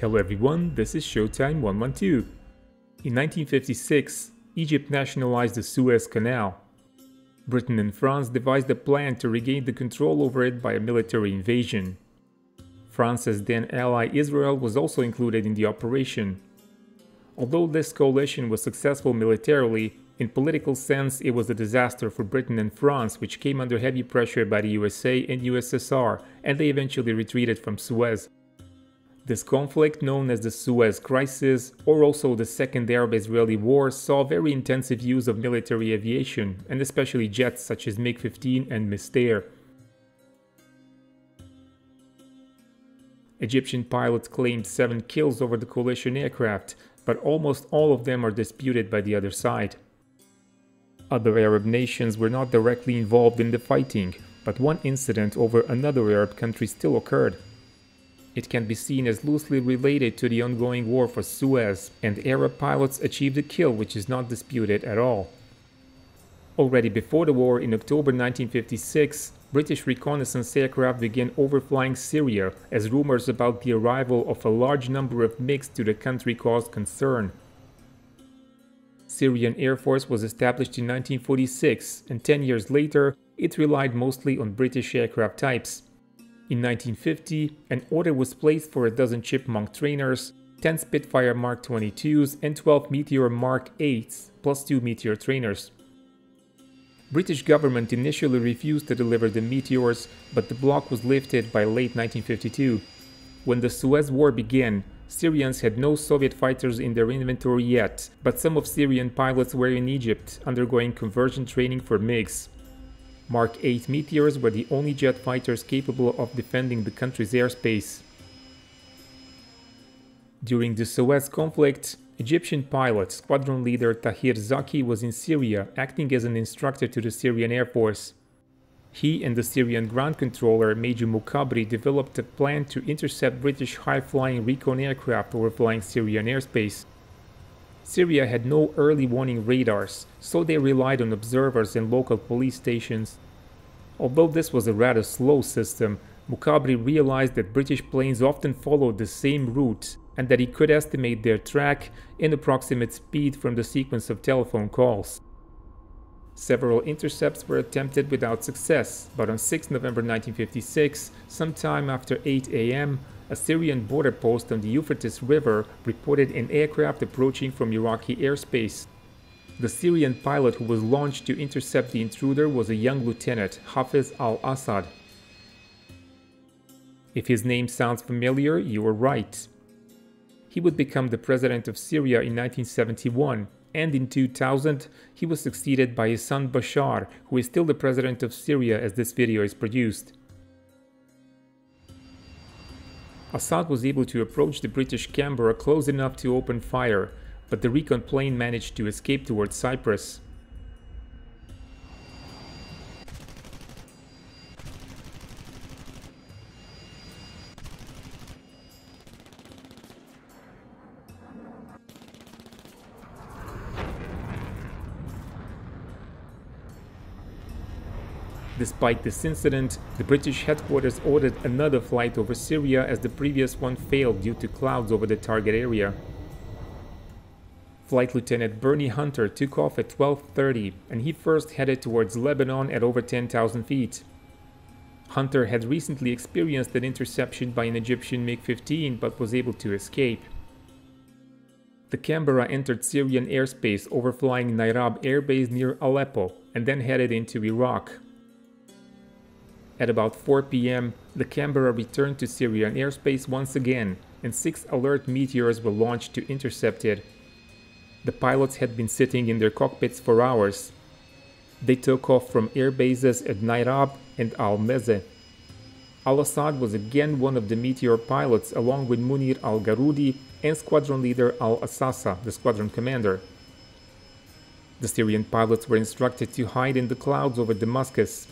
Hello everyone, this is Showtime 112. In 1956, Egypt nationalized the Suez Canal. Britain and France devised a plan to regain the control over it by a military invasion. France's then ally Israel was also included in the operation. Although this coalition was successful militarily, in political sense it was a disaster for Britain and France, which came under heavy pressure by the USA and USSR, and they eventually retreated from Suez. This conflict, known as the Suez Crisis, or also the Second Arab-Israeli War, saw very intensive use of military aviation, and especially jets such as MiG-15 and Mystère. Egyptian pilots claimed 7 kills over the coalition aircraft, but almost all of them are disputed by the other side. Other Arab nations were not directly involved in the fighting, but one incident over another Arab country still occurred. It can be seen as loosely related to the ongoing war for Suez, and Arab pilots achieved a kill which is not disputed at all. Already before the war, in October 1956, British reconnaissance aircraft began overflying Syria, as rumors about the arrival of a large number of MiGs to the country caused concern. Syrian Air Force was established in 1946, and 10 years later, it relied mostly on British aircraft types. In 1950, an order was placed for a dozen Chipmunk trainers, 10 Spitfire Mark 22s and 12 Meteor Mark 8s, plus 2 Meteor trainers. British government initially refused to deliver the Meteors, but the block was lifted by late 1952. When the Suez War began, Syrians had no Soviet fighters in their inventory yet, but some of Syrian pilots were in Egypt, undergoing conversion training for MiGs. Mark 8 Meteors were the only jet fighters capable of defending the country's airspace. During the Suez conflict, Egyptian pilot Squadron Leader Tahir Zaki was in Syria, acting as an instructor to the Syrian Air Force. He and the Syrian ground controller Major Mukhabri developed a plan to intercept British high-flying recon aircraft overflying Syrian airspace. Syria had no early warning radars, so they relied on observers and local police stations. Although this was a rather slow system, Mukhabri realized that British planes often followed the same route and that he could estimate their track and approximate speed from the sequence of telephone calls. Several intercepts were attempted without success, but on 6 November 1956, sometime after 8 a.m., a Syrian border post on the Euphrates River reported an aircraft approaching from Iraqi airspace. The Syrian pilot who was launched to intercept the intruder was a young lieutenant, Hafez al-Assad. If his name sounds familiar, you are right. He would become the president of Syria in 1971, and in 2000 he was succeeded by his son Bashar, who is still the president of Syria as this video is produced. Assad was able to approach the British Canberra close enough to open fire, but the recon plane managed to escape towards Cyprus. Despite this incident, the British headquarters ordered another flight over Syria as the previous one failed due to clouds over the target area. Flight Lieutenant Bernie Hunter took off at 12:30, and he first headed towards Lebanon at over 10,000 feet. Hunter had recently experienced an interception by an Egyptian MiG-15, but was able to escape. The Canberra entered Syrian airspace overflying Nairab Air Base near Aleppo, and then headed into Iraq. At about 4 p.m., the Canberra returned to Syrian airspace once again, and 6 alert Meteors were launched to intercept it. The pilots had been sitting in their cockpits for hours. They took off from air bases at Nairab and Al-Meze. Al-Assad was again one of the Meteor pilots, along with Munir al-Garoudi and Squadron Leader al-Assassa, the squadron commander. The Syrian pilots were instructed to hide in the clouds over Damascus.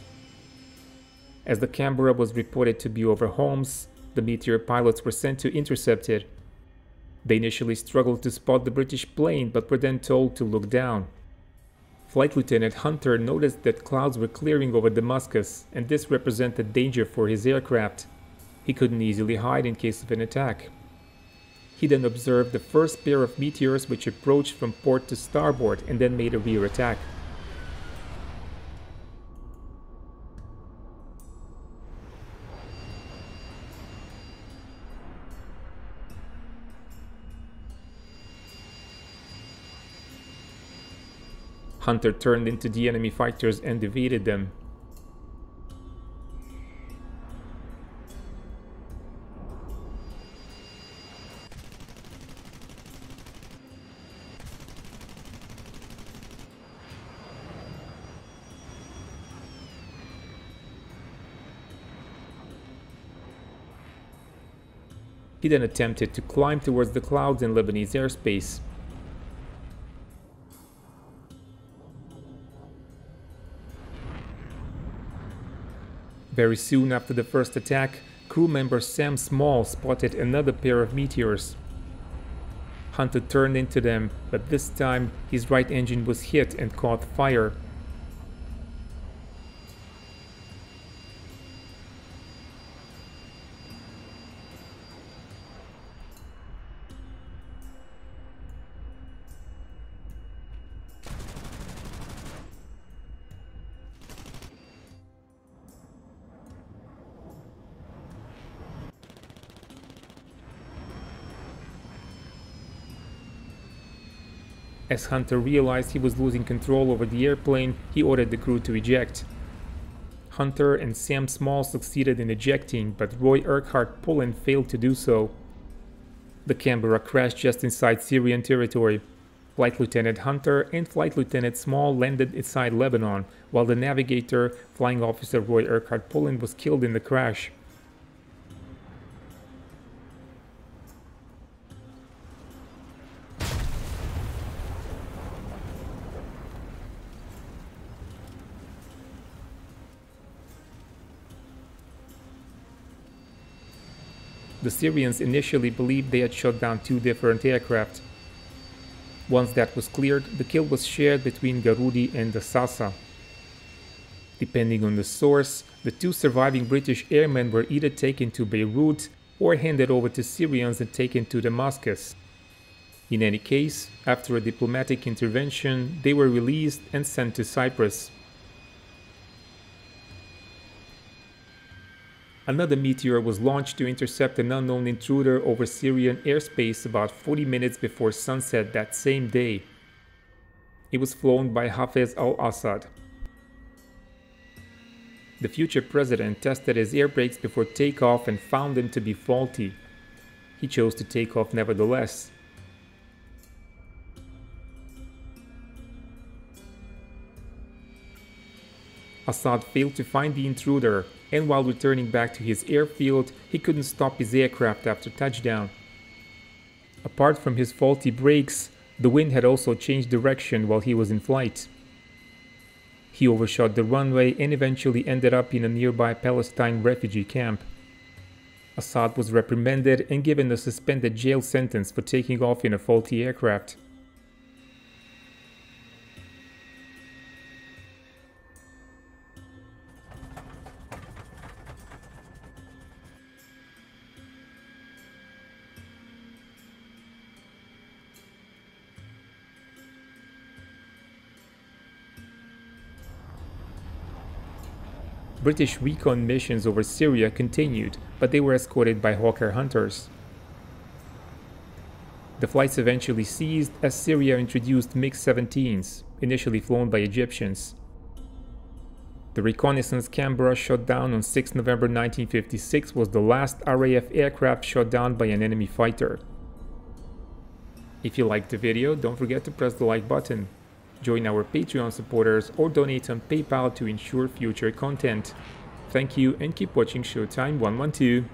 As the Canberra was reported to be over Homs, the Meteor pilots were sent to intercept it. They initially struggled to spot the British plane, but were then told to look down. Flight Lieutenant Hunter noticed that clouds were clearing over Damascus, and this represented danger for his aircraft. He couldn't easily hide in case of an attack. He then observed the first pair of meteors which approached from port to starboard and then made a rear attack. Hunter turned into the enemy fighters and defeated them. He then attempted to climb towards the clouds in Lebanese airspace. Very soon after the first attack, crew member Sam Small spotted another pair of meteors. Hunter turned into them, but this time his right engine was hit and caught fire. As Hunter realized he was losing control over the airplane, he ordered the crew to eject. Hunter and Sam Small succeeded in ejecting, but Roy Urquhart Pullen failed to do so. The Canberra crashed just inside Syrian territory. Flight Lieutenant Hunter and Flight Lieutenant Small landed inside Lebanon, while the navigator, Flying Officer Roy Urquhart Pullen, was killed in the crash. The Syrians initially believed they had shot down two different aircraft. Once that was cleared, the kill was shared between Garoudi and al-Assassa. Depending on the source, the two surviving British airmen were either taken to Beirut or handed over to Syrians and taken to Damascus. In any case, after a diplomatic intervention, they were released and sent to Cyprus. Another meteor was launched to intercept an unknown intruder over Syrian airspace about 40 minutes before sunset that same day. It was flown by Hafez al-Assad. The future president tested his air brakes before takeoff and found them to be faulty. He chose to take off nevertheless. Assad failed to find the intruder, and while returning back to his airfield, he couldn't stop his aircraft after touchdown. Apart from his faulty brakes, the wind had also changed direction while he was in flight. He overshot the runway and eventually ended up in a nearby Palestine refugee camp. Assad was reprimanded and given a suspended jail sentence for taking off in a faulty aircraft. British recon missions over Syria continued, but they were escorted by Hawker hunters. The flights eventually ceased as Syria introduced MiG-17s, initially flown by Egyptians. The reconnaissance Canberra shot down on 6 November 1956 was the last RAF aircraft shot down by an enemy fighter. If you liked the video, don't forget to press the like button. Join our Patreon supporters or donate on PayPal to ensure future content. Thank you and keep watching Showtime 112.